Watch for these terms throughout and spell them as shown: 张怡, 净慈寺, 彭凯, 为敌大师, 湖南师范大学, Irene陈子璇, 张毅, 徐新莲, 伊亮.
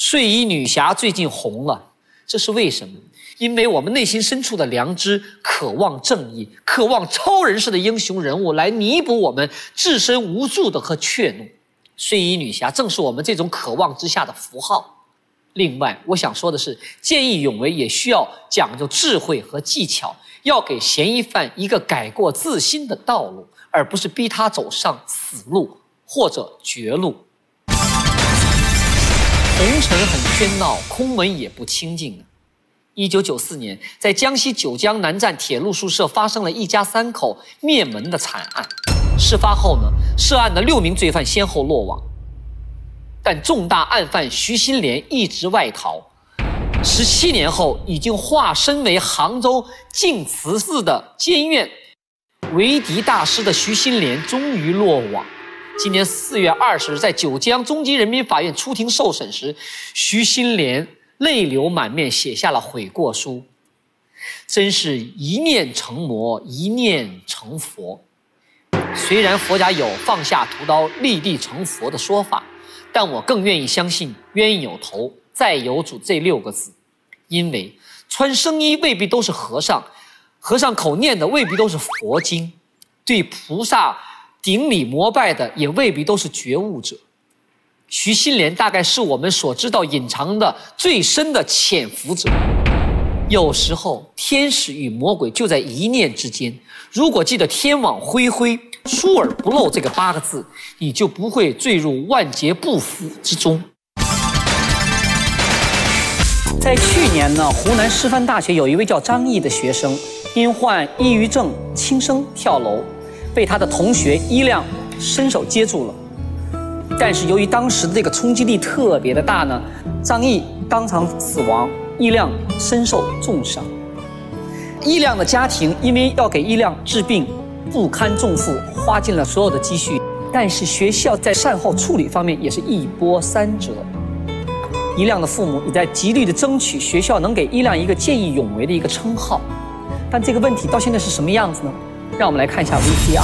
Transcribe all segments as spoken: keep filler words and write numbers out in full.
睡衣女侠最近红了，这是为什么？因为我们内心深处的良知渴望正义，渴望超人式的英雄人物来弥补我们自身无助的和怯懦。睡衣女侠正是我们这种渴望之下的符号。另外，我想说的是，见义勇为也需要讲究智慧和技巧，要给嫌疑犯一个改过自新的道路，而不是逼他走上死路或者绝路。 红尘很喧闹，空门也不清静啊。一九九四年，在江西九江南站铁路宿舍发生了一家三口灭门的惨案。事发后呢，涉案的六名罪犯先后落网，但重大案犯徐新莲一直外逃。十七年后，已经化身为杭州净慈寺的监院为敌大师的徐新莲终于落网。 今年四月二十日，在九江中级人民法院出庭受审时，徐新莲泪流满面，写下了悔过书。真是一念成魔，一念成佛。虽然佛家有放下屠刀立地成佛的说法，但我更愿意相信冤有头，债有主这六个字。因为穿僧衣未必都是和尚，和尚口念的未必都是佛经，对菩萨 顶礼膜拜的也未必都是觉悟者。徐新莲大概是我们所知道隐藏的最深的潜伏者。有时候，天使与魔鬼就在一念之间。如果记得“天网恢恢，疏而不漏”这个八个字，你就不会坠入万劫不复之中。在去年呢，湖南师范大学有一位叫张毅的学生，因患抑郁症，轻生跳楼， 被他的同学伊亮伸手接住了，但是由于当时的这个冲击力特别的大呢，张毅当场死亡，伊亮身受重伤。伊亮的家庭因为要给伊亮治病，不堪重负，花尽了所有的积蓄，但是学校在善后处理方面也是一波三折。伊亮的父母也在极力的争取学校能给伊亮一个见义勇为的一个称号，但这个问题到现在是什么样子呢？ 让我们来看一下 V C R。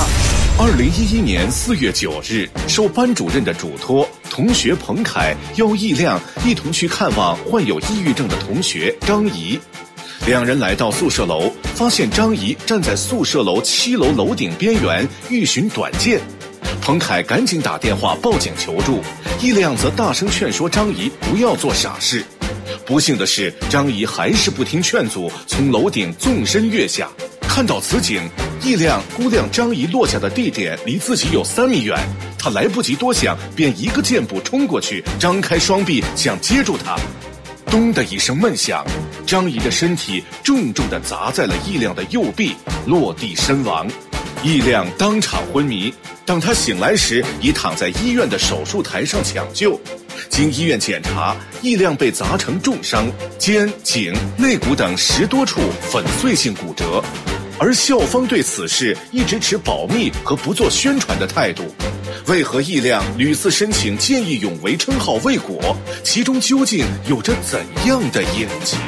二零一一年四月九日，受班主任的嘱托，同学彭凯邀易亮一同去看望患有抑郁症的同学张怡。两人来到宿舍楼，发现张怡站在宿舍楼七楼楼顶边缘欲寻短见。彭凯赶紧打电话报警求助，易亮则大声劝说张怡不要做傻事。不幸的是，张怡还是不听劝阻，从楼顶纵身跃下。 看到此景，易亮估量张仪落下的地点离自己有三米远，他来不及多想，便一个箭步冲过去，张开双臂想接住他。咚的一声闷响，张仪的身体重重地砸在了易亮的右臂，落地身亡。易亮当场昏迷，当他醒来时，已躺在医院的手术台上抢救。经医院检查，易亮被砸成重伤，肩、颈、肋骨等十多处粉碎性骨折。 而校方对此事一直持保密和不做宣传的态度，为何易亮屡次申请见义勇为称号未果？其中究竟有着怎样的隐情？